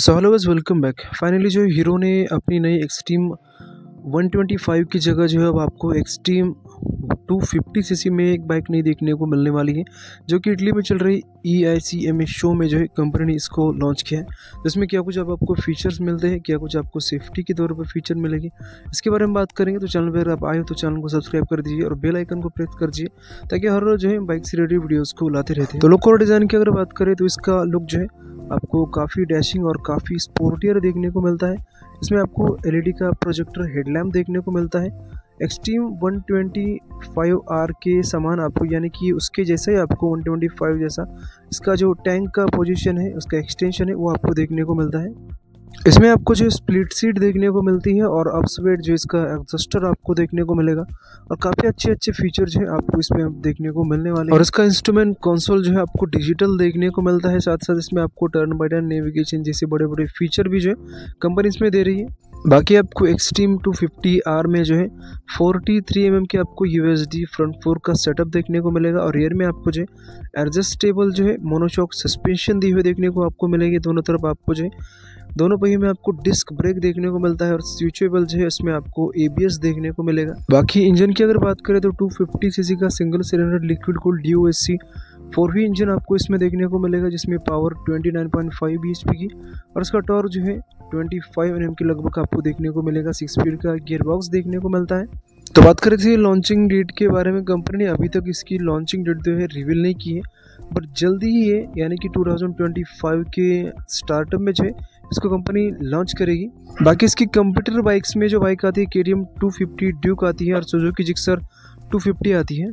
सो hello guys, welcome back. Finally जो हीरो ने अपनी नई एक्सट्रीम 125 की जगह जो है अब आपको एक्सट्रीम 250 सीसी में एक बाइक नहीं देखने को मिलने वाली है, जो कि इटली में चल रही EICMA शो में जो है कंपनी ने इसको लॉन्च किया है। जिसमें क्या कुछ अब आपको फीचर्स मिलते हैं, क्या कुछ आपको सेफ्टी के तौर पर फीचर मिलेगी, इसके बारे में बात करेंगे। तो चैनल पर आप आए हो तो चैनल को सब्सक्राइब कर दीजिए और बेल आइकन को प्रेस कर दीजिए, ताकि हर रोज जो है बाइक से रिलेटेड वीडियोज़ को लाते रहते हैं। तो लुक और डिज़ाइन की अगर बात करें तो इसका लुक जो है आपको काफ़ी डैशिंग और काफ़ी स्पोर्टियर देखने को मिलता है। इसमें आपको LED का प्रोजेक्टर हेडलैम्प देखने को मिलता है। एक्सट्रीम 125R के समान आपको, यानी कि उसके जैसा ही आपको 125 जैसा इसका जो टैंक का पोजीशन है, उसका एक्सटेंशन है, वो आपको देखने को मिलता है। इसमें आपको जो स्प्लिट सीट देखने को मिलती है और अपस्वेट जो इसका एग्जॉस्टर आपको देखने को मिलेगा और काफ़ी अच्छे अच्छे फीचर जो है आपको इसमें देखने को मिलने वाले हैं। और इसका इंस्ट्रूमेंट कंसोल जो है आपको डिजिटल देखने को मिलता है। साथ साथ इसमें आपको टर्न बाय टर्न नेविगेशन जैसे बड़े बड़े फीचर भी जो है कंपनी इसमें दे रही है। बाकी आपको एक्सट्रीम 250R में जो है 43mm के आपको USD फ्रंट फोर का सेटअप देखने को मिलेगा और रियर में आपको जो है एडजस्टेबल जो है मोनोशॉक सस्पेंशन दी हुई देखने को आपको मिलेगी। दोनों तरफ आपको जो है दोनों पहिए में आपको डिस्क ब्रेक देखने को मिलता है और स्विचेबल जो है इसमें आपको ABS देखने को मिलेगा। बाकी इंजन की अगर बात करें तो 250 सीसी का single cylinder liquid cooled DOHC 4V engine आपको इसमें देखने को मिलेगा, जिसमें पावर 29.5 BSP की और इसका टॉर्क जो है 25 Nm के लगभग आपको देखने को मिलेगा। 6 स्पीड का गियरबॉक्स देखने को मिलता है। तो बात करें इसकी लॉन्चिंग डेट के बारे में, कंपनी ने अभी तक इसकी लॉन्चिंग डेट जो है रिवील नहीं की है, पर जल्दी ही ये यानी कि 2025 के स्टार्टअप में जो है इसको कंपनी लॉन्च करेगी। बाकी इसकी कंप्यूटर बाइक्स में जो बाइक आती है KTM 250 ड्यूक आती है और सुजुकी जिक्सर 250 आती है।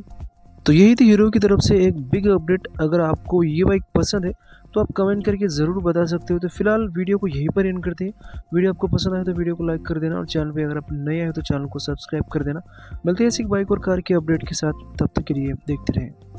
तो यही थी हीरो की तरफ से एक बिग अपडेट। अगर आपको ये बाइक पसंद है तो आप कमेंट करके ज़रूर बता सकते हो। तो फिलहाल वीडियो को यहीं पर एंड करते हैं। वीडियो आपको पसंद आए तो वीडियो को लाइक कर देना और चैनल पे अगर आप नए आए तो चैनल को सब्सक्राइब कर देना। मिलते हैं ऐसी बाइक और कार के अपडेट के साथ, तब तक के लिए देखते रहें।